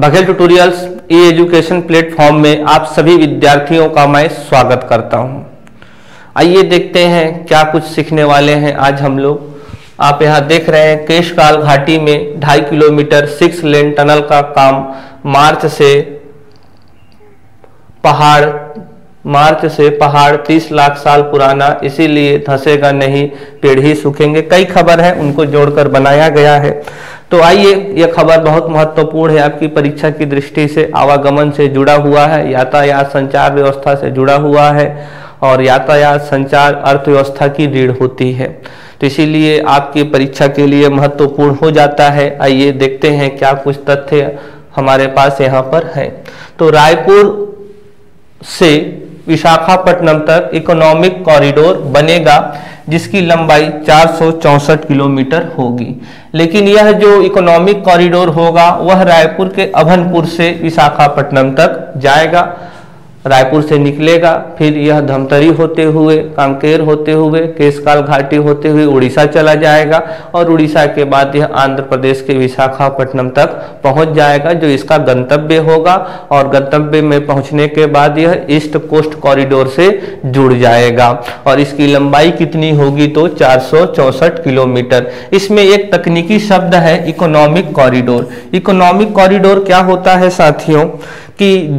Baghel tutorials e education platform में आप सभी विद्यार्थियों का मैं स्वागत करता हूं। आइए देखते हैं क्या कुछ सीखने वाले हैं आज हम लोग। आप यहां देख रहे हैं केशकाल घाटी में 2.5 किलोमीटर 6 लेन टनल का काम मार्च से पहाड़ 30 लाख साल पुराना, इसीलिए धंसेगा नहीं पेड़ ही सूखेंगे। कई खबर है उनको जोड़कर बनाया गया है। तो आइए, यह खबर बहुत महत्वपूर्ण है आपकी परीक्षा की दृष्टि से, आवागमन से जुड़ा हुआ है, यातायात संचार व्यवस्था से जुड़ा हुआ है, और यातायात संचार अर्थव्यवस्था की रीढ़ होती है, तो इसीलिए आपकी परीक्षा के लिए महत्वपूर्ण हो जाता है। आइए देखते हैं क्या कुछ तथ्य हमारे पास यहाँ पर है। तो रायपुर से विशाखापट्टनम तक इकोनॉमिक कॉरिडोर बनेगा, जिसकी लंबाई 464 किलोमीटर होगी। लेकिन यह जो इकोनॉमिक कॉरिडोर होगा वह रायपुर के अभनपुर से विशाखापट्टनम तक जाएगा, रायपुर से निकलेगा, फिर यह धमतरी होते हुए, कांकेर होते हुए, केशकाल घाटी होते हुए उड़ीसा चला जाएगा, और उड़ीसा के बाद यह आंध्र प्रदेश के विशाखापट्टनम तक पहुंच जाएगा, जो इसका गंतव्य होगा। और गंतव्य में पहुंचने के बाद यह ईस्ट कोस्ट कॉरिडोर से जुड़ जाएगा, और इसकी लंबाई कितनी होगी तो 464 किलोमीटर। इसमें एक तकनीकी शब्द है इकोनॉमिक कॉरिडोर। इकोनॉमिक कॉरिडोर क्या होता है साथियों कि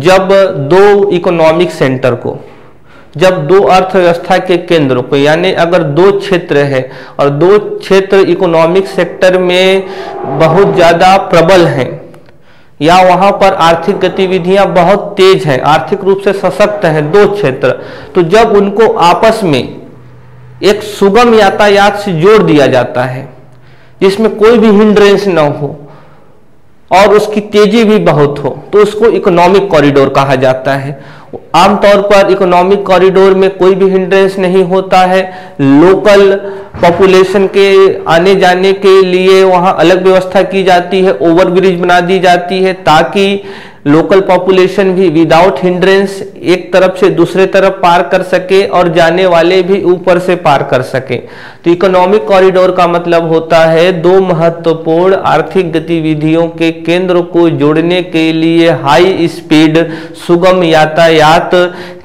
जब दो अर्थव्यवस्था के केंद्रों को, यानी अगर दो क्षेत्र है और दो क्षेत्र इकोनॉमिक सेक्टर में बहुत ज़्यादा प्रबल हैं, या वहाँ पर आर्थिक गतिविधियाँ बहुत तेज हैं, आर्थिक रूप से सशक्त हैं दो क्षेत्र, तो जब उनको आपस में एक सुगम यातायात से जोड़ दिया जाता है, जिसमें कोई भी हिंड्रेंस ना हो और उसकी तेजी भी बहुत हो, तो उसको इकोनॉमिक कॉरिडोर कहा जाता है। आमतौर पर इकोनॉमिक कॉरिडोर में कोई भी हिंड्रेंस नहीं होता है, लोकल पॉपुलेशन के आने जाने के लिए वहाँ अलग व्यवस्था की जाती है, ओवरब्रिज बना दी जाती है, ताकि लोकल पॉपुलेशन भी विदाउट हिंड्रेंस एक तरफ से दूसरे तरफ पार कर सके और जाने वाले भी ऊपर से पार कर सके। तो इकोनॉमिक कॉरिडोर का मतलब होता है दो महत्वपूर्ण आर्थिक गतिविधियों के केंद्र को जोड़ने के लिए हाई स्पीड सुगम यातायात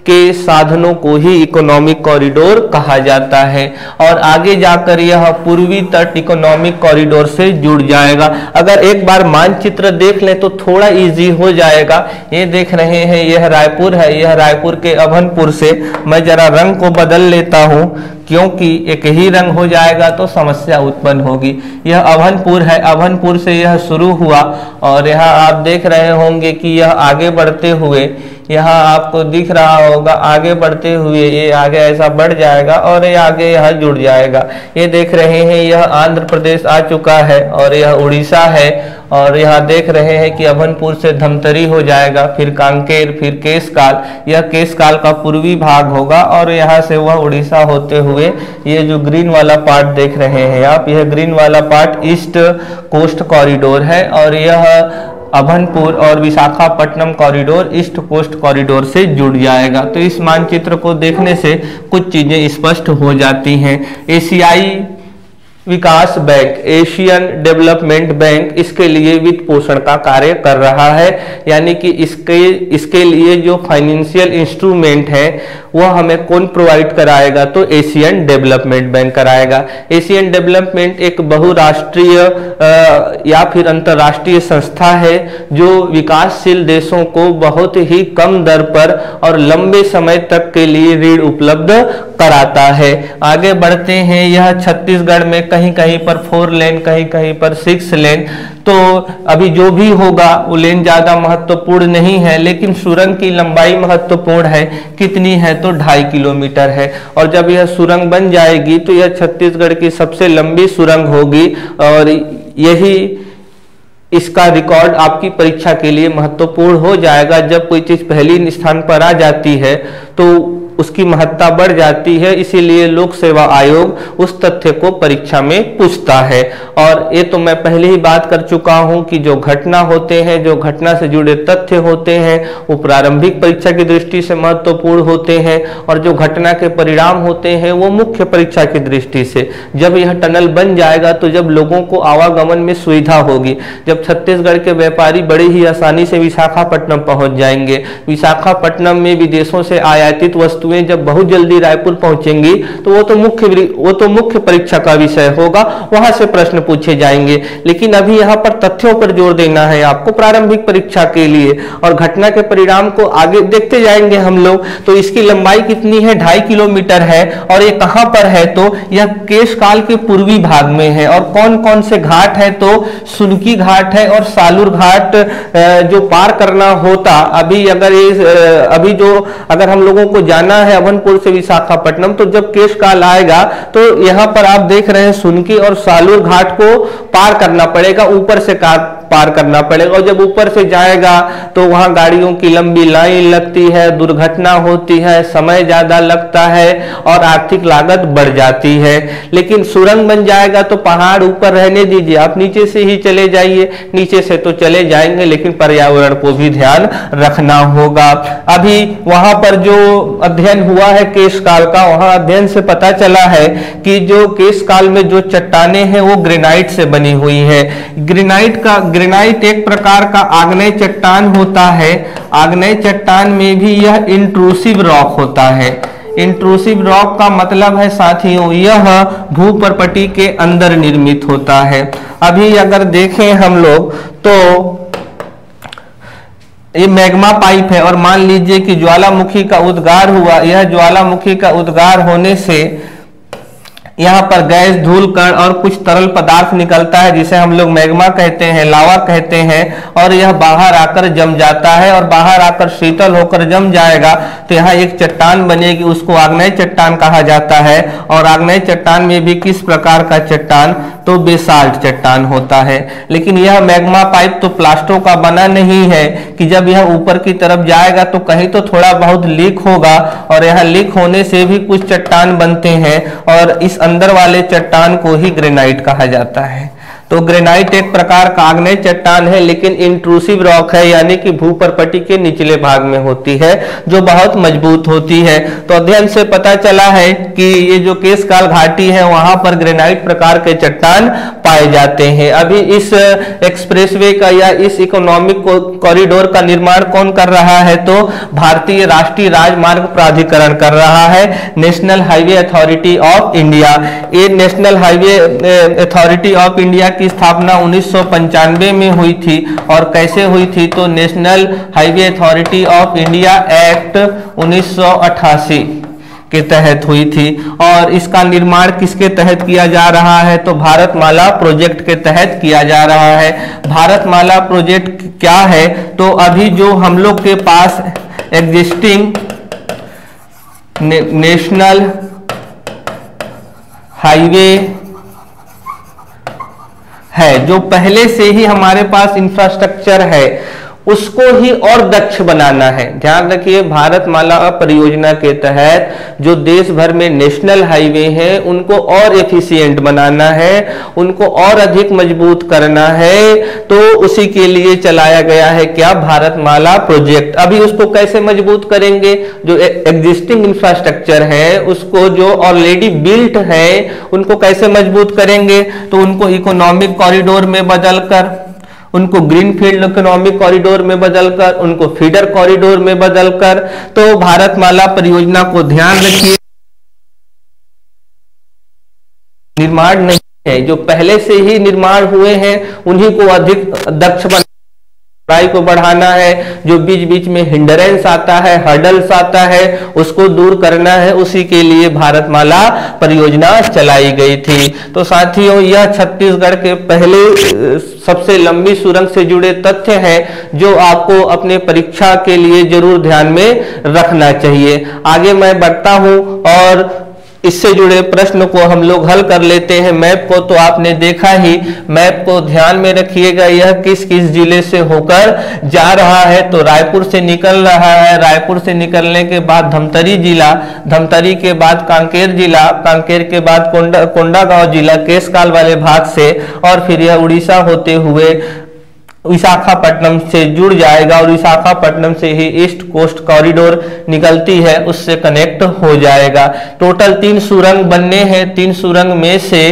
के साधनों को ही इकोनॉमिक कॉरिडोर कहा जाता है। और आगे जाकर यह पूर्वी तट इकोनॉमिक कॉरिडोर से जुड़ जाएगा। अगर एक बार मानचित्र देख लें तो थोड़ा इजी हो जाएगा। ये देख रहे हैं यह रायपुर है, यह रायपुर के अभनपुर से, मैं जरा रंग को बदल लेता हूँ क्योंकि एक ही रंग हो जाएगा तो समस्या उत्पन्न होगी। यह अभनपुर है, अभनपुर से यह शुरू हुआ और यहाँ आप देख रहे होंगे कि यह आगे बढ़ते हुए, यहाँ आपको दिख रहा होगा, आगे बढ़ते हुए ये आगे ऐसा बढ़ जाएगा और ये आगे यहाँ जुड़ जाएगा। ये देख रहे हैं यह आंध्र प्रदेश आ चुका है और यह उड़ीसा है, और यहाँ देख रहे हैं कि अभनपुर से धमतरी हो जाएगा, फिर कांकेर, फिर केशकाल। यह केशकाल का पूर्वी भाग होगा और यहाँ से वह उड़ीसा होते हुए, ये जो ग्रीन वाला पार्ट देख रहे हैं आप, यह ग्रीन वाला पार्ट ईस्ट कोस्ट कॉरिडोर है, और यह अभनपुर और Visakhapatnam corridor east coast corridor से जुड़ जाएगा। तो इस मानचित्र को देखने से कुछ चीज़ें स्पष्ट हो जाती हैं। एशियाई विकास बैंक, एशियन डेवलपमेंट बैंक, इसके लिए वित्त पोषण का कार्य कर रहा है, यानी कि इसके लिए जो फाइनेंशियल इंस्ट्रूमेंट है वह हमें कौन प्रोवाइड कराएगा तो एशियन डेवलपमेंट बैंक कराएगा। एशियन डेवलपमेंट एक बहुराष्ट्रीय या फिर अंतर्राष्ट्रीय संस्था है जो विकासशील देशों को बहुत ही कम दर पर और लंबे समय तक के लिए ऋण उपलब्ध कराता है। आगे बढ़ते हैं, यह छत्तीसगढ़ में कहीं कहीं पर 4 लेन, कहीं कहीं पर 6 लेन, तो अभी जो भी होगा वो लेन ज़्यादा महत्वपूर्ण नहीं है, लेकिन सुरंग की लंबाई महत्वपूर्ण है। कितनी है तो 2.5 किलोमीटर है, और जब यह सुरंग बन जाएगी तो यह छत्तीसगढ़ की सबसे लंबी सुरंग होगी, और यही इसका रिकॉर्ड आपकी परीक्षा के लिए महत्वपूर्ण हो जाएगा। जब कोई चीज़ पहली स्थान पर आ जाती है तो उसकी महत्ता बढ़ जाती है, इसीलिए लोक सेवा आयोग उस तथ्य को परीक्षा में पूछता है। और ये तो मैं पहले ही बात कर चुका हूं कि जो घटना होते हैं, जो घटना से जुड़े तथ्य होते हैं वो प्रारंभिक परीक्षा की दृष्टि से महत्वपूर्ण होते हैं, और जो घटना के परिणाम होते हैं वो मुख्य परीक्षा की दृष्टि से। जब यह टनल बन जाएगा तो जब लोगों को आवागमन में सुविधा होगी, जब छत्तीसगढ़ के व्यापारी बड़े ही आसानी से विशाखापट्टनम पहुंच जाएंगे, विशाखापट्टनम में विदेशों से आयातित वस्तुएं जब बहुत जल्दी रायपुर पहुंचेंगी तो वो तो मुख्य परीक्षा का विषय होगा, वहां से प्रश्न पूछे जाएंगे। लेकिन अभी यहाँ पर तथ्यों पर जोर देना है आपको प्रारंभिक परीक्षा के लिए, और घटना के परिणाम को आगे देखते जाएंगे हम लोग। तो इसकी लंबाई कितनी है? 2.5 किलोमीटर है, और ये कहाँ पर है? तो यह केशकाल के पूर्वी भाग में है। और कौन कौन से घाट है? तो सुनकी घाट है और सालूर घाट जो पार करना होता। अगर हम लोगों को जाना है अभनपुर से विशाखापट्टनम तो जब केशकाल आएगा तो यहाँ पर आप देख रहे हैं सुनकी और सालूर घाट को पार करना पड़ेगा, ऊपर से पार करना पड़ेगा। और जब ऊपर से जाएगा तो वहां गाड़ियों की लंबी लाइन लगती है, दुर्घटना होती है, समय ज्यादा लगता है और आर्थिक लागत बढ़ जाती है। लेकिन सुरंग बन जाएगा तो पहाड़ ऊपर रहने दीजिए, आप नीचे से ही चले जाइए। नीचे से तो चले जाएंगे लेकिन पर्यावरण को भी ध्यान रखना होगा। अभी वहां पर जो अध्ययन हुआ है केशकाल का, वहां अध्ययन से पता चला है कि जो केशकाल में जो चट्टाने हैं वो ग्रेनाइट से बनी हुई है। ग्रेनाइट एक प्रकार का आग्नेय चट्टान होता है। आग्नेय चट्टान में भी यह इंट्रूसिव रॉक होता है। इंट्रूसिव रॉक का मतलब है साथियों यह भूपर्पटी के अंदर निर्मित होता है। अभी अगर देखें हम लोग तो ये मैग्मा पाइप है, और मान लीजिए कि ज्वालामुखी का उद्गार हुआ। यह ज्वालामुखी का उद्गार होने से यहाँ पर गैस, धूल कण और कुछ तरल पदार्थ निकलता है जिसे हम लोग मैग्मा कहते हैं, लावा कहते हैं, और यह बाहर आकर जम जाता है। और बाहर आकर शीतल होकर जम जाएगा तो यहाँ एक चट्टान बनेगी, उसको आग्नेय चट्टान कहा जाता है। और आग्नेय चट्टान में भी किस प्रकार का चट्टान? तो बेसाल्ट चट्टान होता है। लेकिन यह मैग्मा पाइप तो प्लास्टो का बना नहीं है कि जब यह ऊपर की तरफ जाएगा तो कहीं तो थोड़ा बहुत लीक होगा, और यह लीक होने से भी कुछ चट्टान बनते हैं, और इस अंदर वाले चट्टान को ही ग्रेनाइट कहा जाता है। तो ग्रेनाइट एक प्रकार का आग्नेय चट्टान है लेकिन इंट्रूसिव रॉक है, यानी कि भूपर्पटी के निचले भाग में होती है जो बहुत मजबूत होती है। तो अध्ययन से पता चला है कि ये जो केशकाल घाटी है वहां पर ग्रेनाइट प्रकार के चट्टान पाए जाते हैं। अभी इस एक्सप्रेसवे का या इस इकोनॉमिक कॉरिडोर का निर्माण कौन कर रहा है? तो भारतीय राष्ट्रीय राजमार्ग प्राधिकरण कर रहा है, national highway authority of India. ये national highway authority of India की स्थापना 1995 में हुई थी। और कैसे हुई थी? तो national highway authority of India act 1988 के तहत हुई थी। और इसका निर्माण किसके तहत किया जा रहा है? तो भारतमाला प्रोजेक्ट के तहत किया जा रहा है। भारतमाला प्रोजेक्ट क्या है? तो अभी जो हम लोग के पास एग्जिस्टिंग नेशनल हाईवे है, जो पहले से ही हमारे पास इंफ्रास्ट्रक्चर है, उसको ही और दक्ष बनाना है। ध्यान रखिए, भारतमाला परियोजना के तहत जो देश भर में नेशनल हाईवे हैं उनको और एफिशिएंट बनाना है, उनको और अधिक मजबूत करना है। तो उसी के लिए चलाया गया है क्या? भारतमाला प्रोजेक्ट। अभी उसको कैसे मजबूत करेंगे? जो एग्जिस्टिंग इंफ्रास्ट्रक्चर है उसको, जो ऑलरेडी बिल्ट है, उनको कैसे मजबूत करेंगे? तो उनको इकोनॉमिक कॉरिडोर में बदलकर, उनको ग्रीनफील्ड इकोनॉमिक कॉरिडोर में बदलकर, उनको फीडर कॉरिडोर में बदलकर। तो भारतमाला परियोजना को ध्यान रखिए, निर्माण नहीं है, जो पहले से ही निर्माण हुए हैं उन्हीं को अधिक दक्ष बनाना, को बढ़ाना है। जो बीच बीच में हिंडरेंस आता है, हर्डल्स आता है, उसको दूर करना है। उसी के लिए भारतमाला परियोजना चलाई गई थी। तो साथियों, यह छत्तीसगढ़ के पहले सबसे लंबी सुरंग से जुड़े तथ्य हैं जो आपको अपने परीक्षा के लिए जरूर ध्यान में रखना चाहिए। आगे मैं बढ़ता हूं और इससे जुड़े प्रश्न को हम लोग हल कर लेते हैं। मैप को तो आपने देखा ही, मैप को ध्यान में रखिएगा, यह किस किस जिले से होकर जा रहा है। तो रायपुर से निकल रहा है, रायपुर से निकलने के बाद धमतरी जिला, धमतरी के बाद कांकेर जिला, कांकेर के बाद कोंडागांव जिला केशकाल वाले भाग से, और फिर यह उड़ीसा होते हुए विशाखापट्टनम से जुड़ जाएगा और विशाखापट्टनम से ही ईस्ट कोस्ट कॉरिडोर निकलती है, उससे कनेक्ट हो जाएगा। टोटल 3 सुरंग बनने हैं, 3 सुरंग में से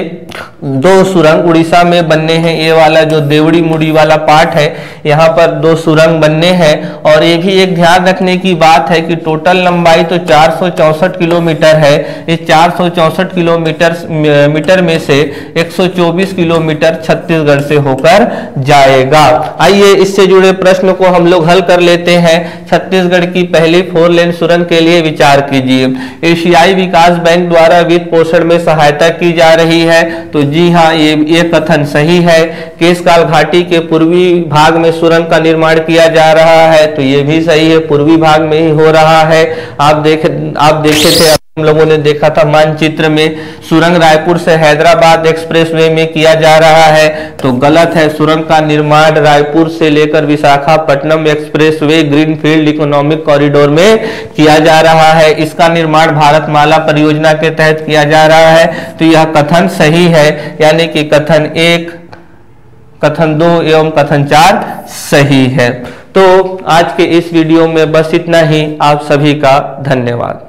2 सुरंग उड़ीसा में बनने हैं। ये वाला जो देवड़ी मुड़ी वाला पार्ट है, यहाँ पर 2 सुरंग बनने हैं। और ये भी एक ध्यान रखने की बात है कि टोटल लंबाई तो 464 किलोमीटर है, इस 464 किलोमीटर में से 124 किलोमीटर छत्तीसगढ़ से होकर जाएगा। आइए इससे जुड़े प्रश्न को हम लोग हल कर लेते हैं। छत्तीसगढ़ की पहली 4 लेन सुरंग के लिए विचार कीजिए। एशियाई विकास बैंक द्वारा वित्त पोषण में सहायता की जा रही है, तो जी हाँ, ये कथन सही है। केशकाल घाटी के पूर्वी भाग में सुरंग का निर्माण किया जा रहा है, तो ये भी सही है, पूर्वी भाग में ही हो रहा है। आप देखे थे हम लोगों ने देखा था मानचित्र में, सुरंग रायपुर से हैदराबाद एक्सप्रेसवे में किया जा रहा है, तो गलत है। सुरंग का निर्माण रायपुर से लेकर Visakhapatnam expressway greenfield economic corridor में किया जा रहा है, इसका निर्माण भारतमाला परियोजना के तहत किया जा रहा है। तो यह कथन सही है, यानी कि कथन 1, कथन 2 एवं कथन 4 सही है। तो आज के इस वीडियो में बस इतना ही। आप सभी का धन्यवाद।